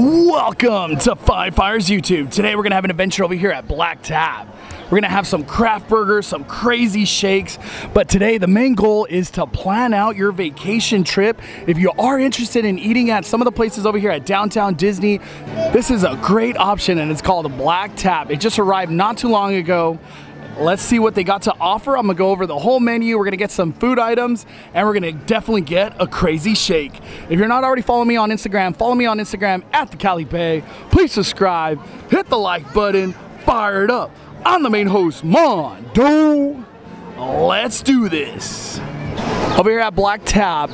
Welcome to Five Fires YouTube. Today we're gonna have an adventure over here at Black Tap. We're gonna have some craft burgers, some crazy shakes, but today the main goal is to plan out your vacation trip. If you are interested in eating at some of the places over here at Downtown Disney, this is a great option and it's called Black Tap. It just arrived not too long ago. Let's see what they got to offer. I'm gonna go over the whole menu. We're gonna get some food items and we're gonna definitely get a crazy shake. If you're not already following me on Instagram, follow me on Instagram at thecalibae. Please subscribe, hit the like button, fire it up. I'm the main host, Mondo. Let's do this. Over here at Black Tap,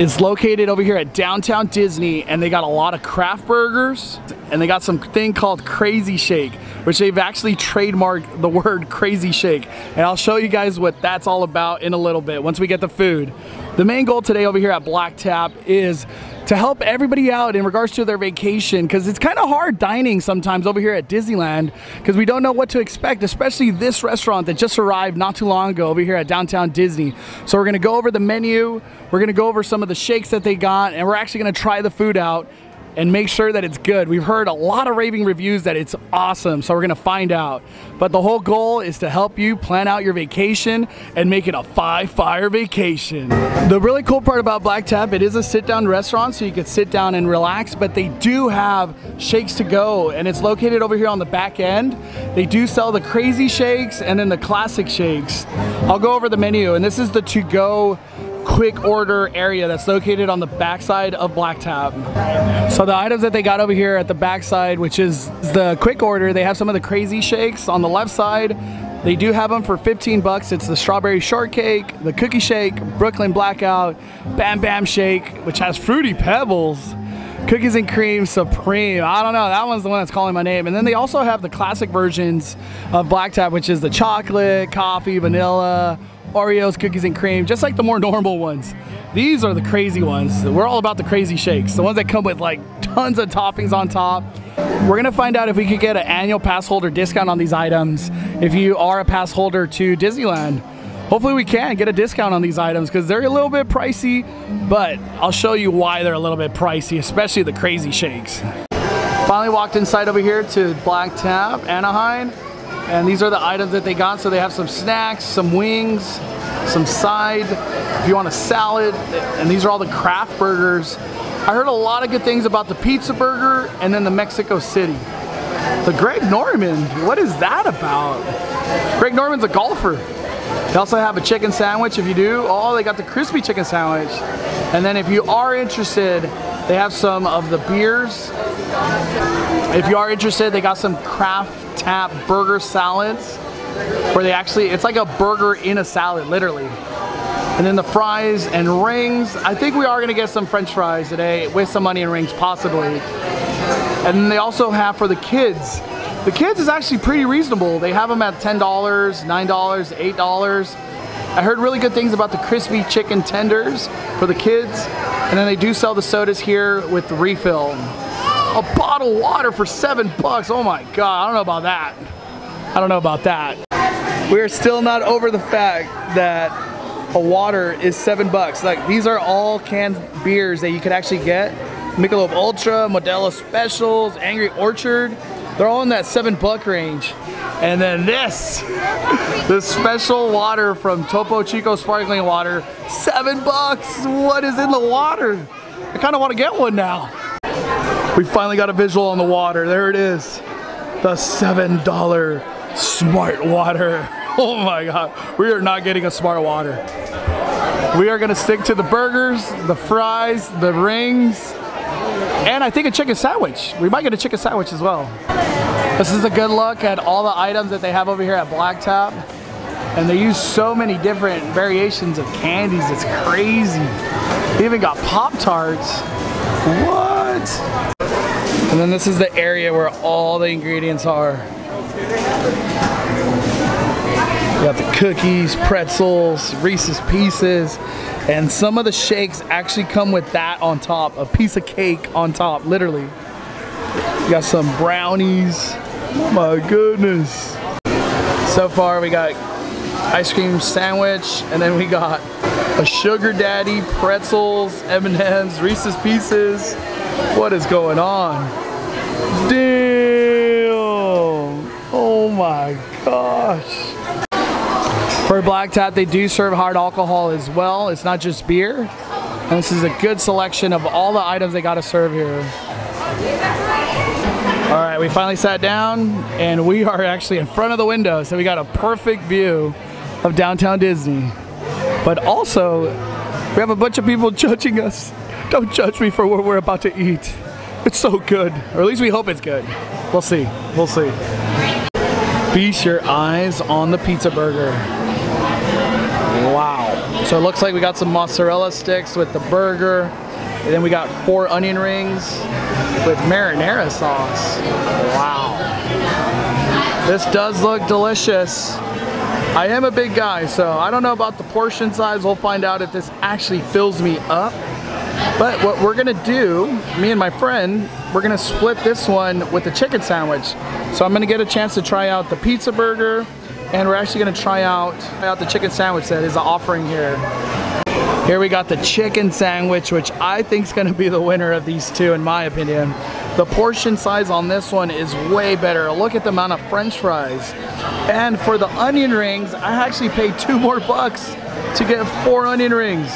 it's located over here at Downtown Disney, and they got a lot of craft burgers, and they got something called Crazy Shake, which they've actually trademarked the word Crazy Shake. And I'll show you guys what that's all about in a little bit once we get the food. The main goal today over here at Black Tap is to help everybody out in regards to their vacation, because it's kind of hard dining sometimes over here at Disneyland because we don't know what to expect, especially this restaurant that just arrived not too long ago over here at Downtown Disney. So we're gonna go over the menu, we're gonna go over some of the shakes that they got, and we're actually gonna try the food out and make sure that it's good. We've heard a lot of raving reviews that it's awesome, so we're gonna find out. But the whole goal is to help you plan out your vacation and make it a five-fire vacation. The really cool part about Black Tap, it is a sit-down restaurant, so you could sit down and relax, but they do have shakes to go, and it's located over here on the back end. They do sell the crazy shakes and then the classic shakes. I'll go over the menu, and this is the to-go quick order area that's located on the backside of Black Tap. So the items that they got over here at the backside, which is the quick order, they have some of the crazy shakes on the left side. They do have them for 15 bucks. It's the strawberry shortcake, the cookie shake, Brooklyn Blackout, Bam Bam shake, which has Fruity Pebbles, cookies and cream supreme. I don't know, that one's the one that's calling my name. And then they also have the classic versions of Black Tap, which is the chocolate, coffee, vanilla, Oreos, cookies and cream, just like the more normal ones. These are the crazy ones. We're all about the crazy shakes, the ones that come with like tons of toppings on top. We're gonna find out if we could get an annual pass holder discount on these items if you are a pass holder to Disneyland. Hopefully we can get a discount on these items because they're a little bit pricey, but I'll show you why they're a little bit pricey, especially the crazy shakes. Finally walked inside over here to Black Tap Anaheim. And these are the items that they got. So they have some snacks, some wings, some side, if you want a salad. And these are all the craft burgers. I heard a lot of good things about the pizza burger and then the Mexico City. The Greg Norman, what is that about? Greg Norman's a golfer. They also have a chicken sandwich if you do. Oh, they got the crispy chicken sandwich. And then if you are interested, they have some of the beers. If you are interested, they got some Craft Tap burger salads where they actually, it's like a burger in a salad, literally. And then the fries and rings. I think we are gonna get some French fries today with some onion rings, possibly. And then they also have for the kids. The kids is actually pretty reasonable. They have them at $10, $9, $8. I heard really good things about the crispy chicken tenders for the kids. And then they do sell the sodas here with the refill. A bottle of water for $7. Oh my God, I don't know about that. I don't know about that. We're still not over the fact that a water is $7. Like, these are all canned beers that you could actually get. Michelob Ultra, Modelo Specials, Angry Orchard. They're all in that $7 range. And then this special water from Topo Chico sparkling water, $7. What is in the water? I kind of want to get one now. We finally got a visual on the water. There it is. The $7 Smart Water. Oh my God. We are not getting a Smart Water. We are gonna stick to the burgers, the fries, the rings, and I think a chicken sandwich. We might get a chicken sandwich as well. This is a good look at all the items that they have over here at Black Tap. And they use so many different variations of candies. It's crazy. They even got Pop-Tarts. What? And then this is the area where all the ingredients are. You got the cookies, pretzels, Reese's Pieces, and some of the shakes actually come with that on top, a piece of cake on top, literally. You got some brownies. Oh my goodness. So far we got ice cream sandwich, and then we got a Sugar Daddy, pretzels, M&M's, Reese's Pieces. What is going on? Damn! Oh my gosh. For Black Tap, they do serve hard alcohol as well. It's not just beer. And this is a good selection of all the items they got to serve here. All right, we finally sat down and we are actually in front of the window. So we got a perfect view of downtown Disney. But also, we have a bunch of people judging us. Don't judge me for what we're about to eat. It's so good. Or at least we hope it's good. We'll see. We'll see. Feast your eyes on the pizza burger. Wow. So it looks like we got some mozzarella sticks with the burger. And then we got 4 onion rings with marinara sauce. Wow. This does look delicious. I am a big guy, so I don't know about the portion size. We'll find out if this actually fills me up. But what we're gonna do, me and my friend, we're gonna split this one with the chicken sandwich. So I'm gonna get a chance to try out the pizza burger, and we're actually gonna try out the chicken sandwich that is the offering here. Here we got the chicken sandwich, which I think is gonna be the winner of these two, in my opinion. The portion size on this one is way better. Look at the amount of French fries. And for the onion rings, I actually paid $2 more to get 4 onion rings.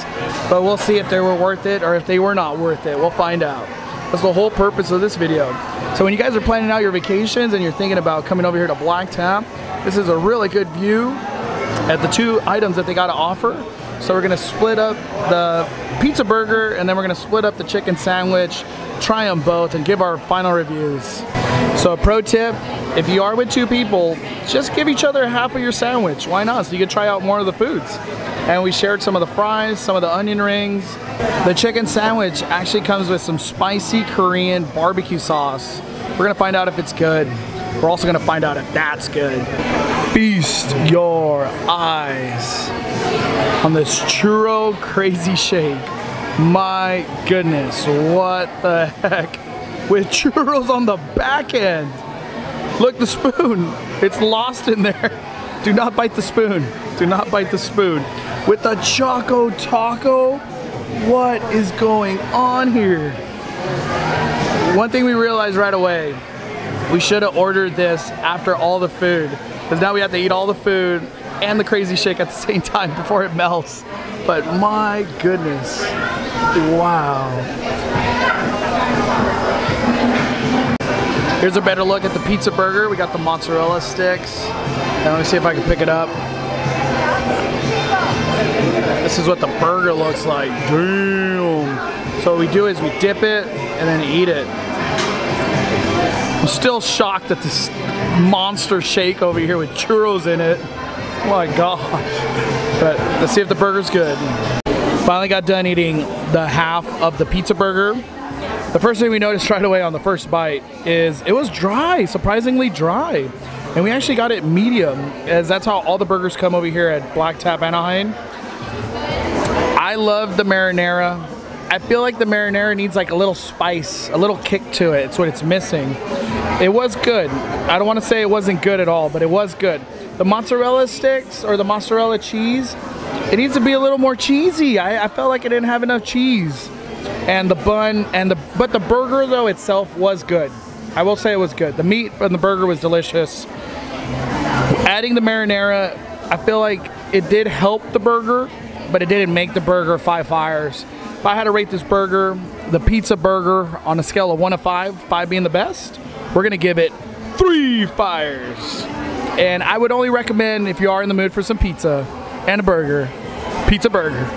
But we'll see if they were worth it or if they were not worth it. We'll find out. That's the whole purpose of this video. So when you guys are planning out your vacations and you're thinking about coming over here to Black Tap, this is a really good view at the 2 items that they got to offer. So we're gonna split up the pizza burger and then we're gonna split up the chicken sandwich, try them both and give our final reviews. So a pro tip, if you are with 2 people, just give each other half of your sandwich. Why not? So you can try out more of the foods. And we shared some of the fries, some of the onion rings. The chicken sandwich actually comes with some spicy Korean barbecue sauce. We're gonna find out if it's good. We're also gonna find out if that's good. Feast your eyes on this churro crazy shake. My goodness, what the heck? With churros on the back end. Look, the spoon, it's lost in there. Do not bite the spoon. Do not bite the spoon. With the Choco Taco, what is going on here? One thing we realized right away, we should have ordered this after all the food. Because now we have to eat all the food and the crazy shake at the same time before it melts. But my goodness, wow. Here's a better look at the pizza burger. We got the mozzarella sticks. And let me see if I can pick it up. This is what the burger looks like. Damn. So what we do is we dip it and then eat it. I'm still shocked at this monster shake over here with churros in it. Oh my gosh. But let's see if the burger's good. Finally got done eating the half of the pizza burger. The first thing we noticed right away on the first bite is it was dry, surprisingly dry. And we actually got it medium, as that's how all the burgers come over here at Black Tap Anaheim. I love the marinara. I feel like the marinara needs like a little spice, a little kick to it. It's what it's missing. It was good. I don't want to say it wasn't good at all, but it was good. The mozzarella sticks or the mozzarella cheese, it needs to be a little more cheesy. I felt like I didn't have enough cheese. And the bun and but the burger though itself was good. I will say it was good. The meat from the burger was delicious. Adding the marinara, I feel like it did help the burger, but it didn't make the burger 5 fires. If I had to rate this burger, the pizza burger, on a scale of 1 to 5, 5 being the best, we're gonna give it 3 fires. And I would only recommend, if you are in the mood for some pizza and a burger, pizza burger.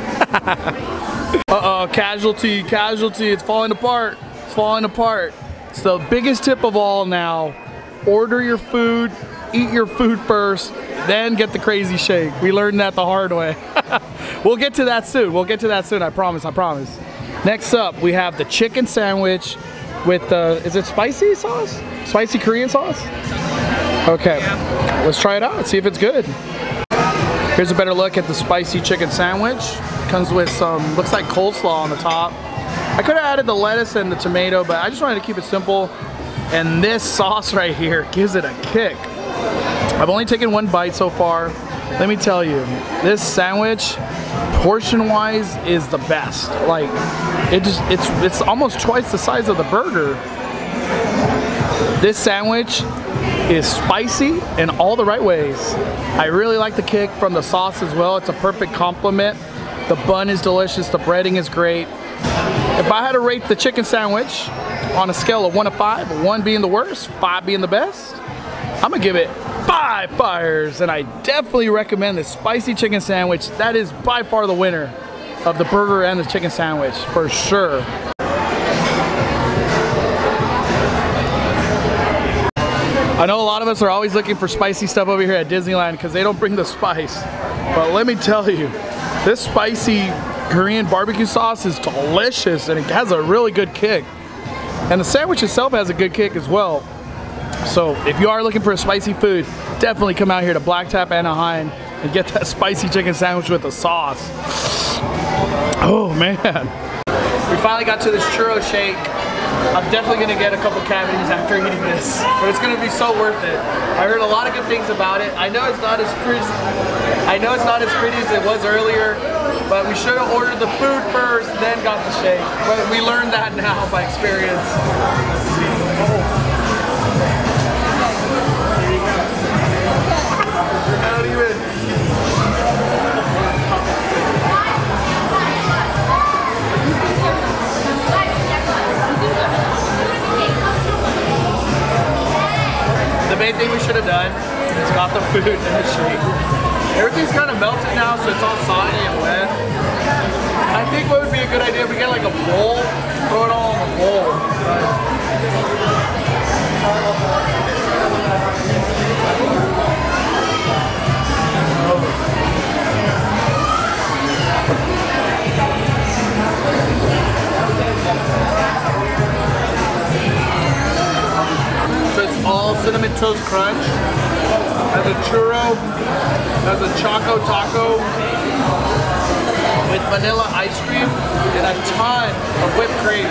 Uh-oh, casualty, casualty, it's falling apart, it's falling apart. It's the biggest tip of all now, order your food, eat your food first, then get the crazy shake. We learned that the hard way. We'll get to that soon. We'll get to that soon. I promise. I promise. Next up, we have the chicken sandwich with the, is it spicy sauce? Spicy Korean sauce? Okay. Let's try it out. See if it's good. Here's a better look at the spicy chicken sandwich. Comes with some, looks like coleslaw on the top. I could have added the lettuce and the tomato, but I just wanted to keep it simple. And this sauce right here gives it a kick. I've only taken 1 bite so far. Let me tell you, this sandwich portion-wise is the best. Like, it just, it's almost twice the size of the burger. This sandwich is spicy in all the right ways. I really like the kick from the sauce as well. It's a perfect complement. The bun is delicious, the breading is great. If I had to rate the chicken sandwich on a scale of 1 to 5, 1 being the worst, 5 being the best, I'm gonna give it 5 fires, and I definitely recommend the spicy chicken sandwich. That is by far the winner of the burger and the chicken sandwich, for sure. I know a lot of us are always looking for spicy stuff over here at Disneyland because they don't bring the spice. But let me tell you, this spicy Korean barbecue sauce is delicious and it has a really good kick. And the sandwich itself has a good kick as well. So if you are looking for a spicy food, definitely come out here to Black Tap Anaheim and get that spicy chicken sandwich with the sauce. Oh man. We finally got to this churro shake. I'm definitely gonna get a couple cavities after eating this, but it's gonna be so worth it. I heard a lot of good things about it. I know it's not as pretty as it was earlier, but we should have ordered the food first, then got the shake. But we learned that now by experience. I don't even. The main thing we should have done is got the food and the shake. Everything's kind of melted now, so it's all soggy and wet. I think what would be a good idea, we get like a bowl, throw it all in a bowl. So it's all Cinnamon Toast Crunch, has a churro, has a Choco Taco with vanilla ice cream, and a ton of whipped cream.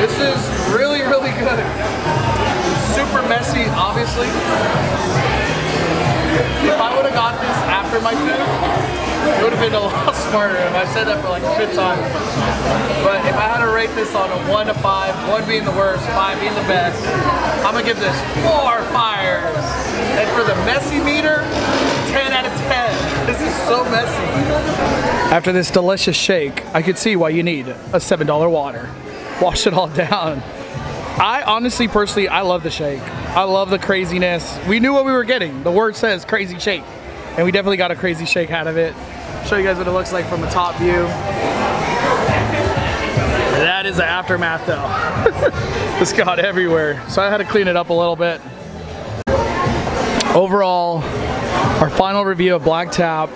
This is really, really good. Super messy, obviously. If I would have got this after my food, it would have been a lot smarter, and I've said that for like a good time. But if I had to rate this on a 1 to 5, 1 being the worst, 5 being the best, I'm gonna give this 4 fires. And for the messy meter, 10 out of 10. This is so messy. After this delicious shake, I could see why you need a $7 water. Wash it all down. I honestly, personally, I love the shake. I love the craziness. We knew what we were getting. The word says crazy shake. And we definitely got a crazy shake out of it. Show you guys what it looks like from a top view. That is the aftermath though. This got everywhere. So I had to clean it up a little bit. Overall, our final review of Black Tap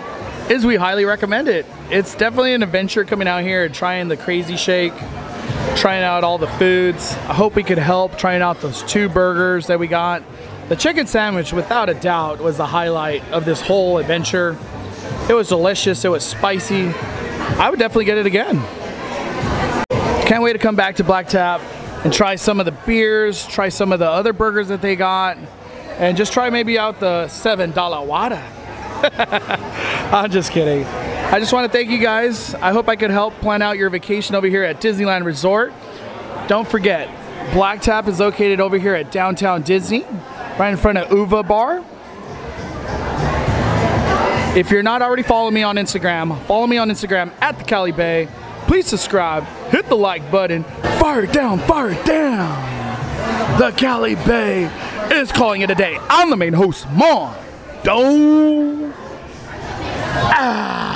is we highly recommend it. It's definitely an adventure coming out here and trying the crazy shake, trying out all the foods. I hope we could help trying out those 2 burgers that we got. The chicken sandwich, without a doubt, was the highlight of this whole adventure. It was delicious, it was spicy. I would definitely get it again. Can't wait to come back to Black Tap and try some of the beers, try some of the other burgers that they got, and just try maybe out the $7 water. I'm just kidding. I just want to thank you guys. I hope I could help plan out your vacation over here at Disneyland Resort. Don't forget, Black Tap is located over here at Downtown Disney, right in front of Uva Bar. If you're not already following me on Instagram, follow me on Instagram at thecalibae. Please subscribe, hit the like button. Fire down, the Calibae is calling it a day. I'm the main host, Modelo. Ah.